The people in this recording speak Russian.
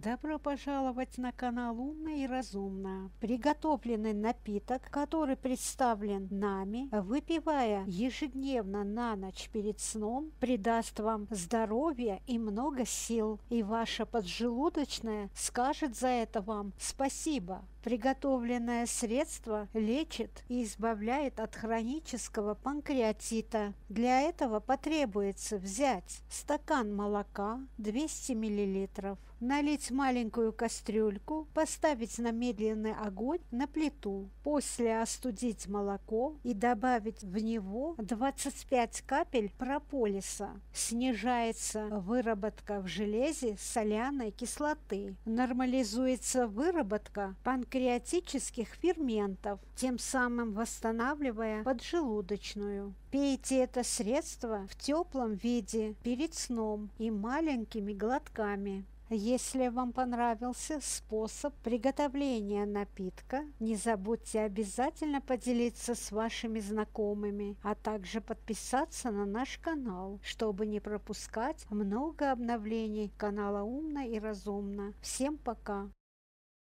Добро пожаловать на канал «Умно и разумно». Приготовленный напиток, который представлен нами, выпивая ежедневно на ночь перед сном, придаст вам здоровья и много сил. И ваша поджелудочная скажет за это вам спасибо. Приготовленное средство лечит и избавляет от хронического панкреатита. Для этого потребуется взять стакан молока 200 мл, налить маленькую кастрюльку, поставить на медленный огонь на плиту, после остудить молоко и добавить в него 25 капель прополиса. Снижается выработка в железе соляной кислоты, нормализуется выработка панкреатических ферментов, тем самым восстанавливая поджелудочную. Пейте это средство в теплом виде перед сном и маленькими глотками. Если вам понравился способ приготовления напитка, не забудьте обязательно поделиться с вашими знакомыми, а также подписаться на наш канал, чтобы не пропускать много обновлений канала «Умно и разумно». Всем пока!